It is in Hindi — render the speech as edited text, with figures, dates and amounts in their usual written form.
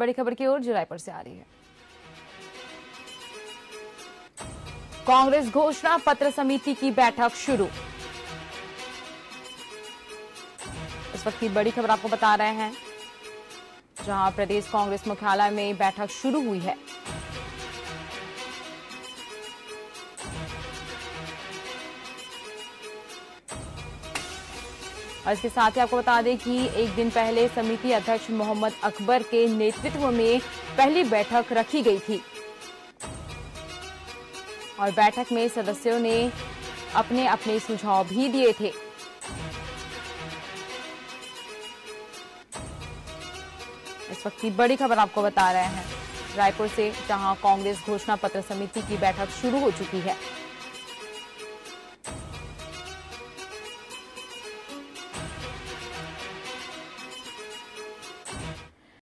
बड़ी खबर की ओर जुरायपुर से आ रही है। कांग्रेस घोषणा पत्र समिति की बैठक शुरू। इस वक्त की बड़ी खबर आपको बता रहे हैं, जहां प्रदेश कांग्रेस मुख्यालय में बैठक शुरू हुई है। और इसके साथ ही आपको बता दें कि एक दिन पहले समिति अध्यक्ष मोहम्मद अकबर के नेतृत्व में पहली बैठक रखी गई थी और बैठक में सदस्यों ने अपने अपने सुझाव भी दिए थे। इस वक्त की बड़ी खबर आपको बता रहे हैं रायपुर से, जहां कांग्रेस घोषणा पत्र समिति की बैठक शुरू हो चुकी है।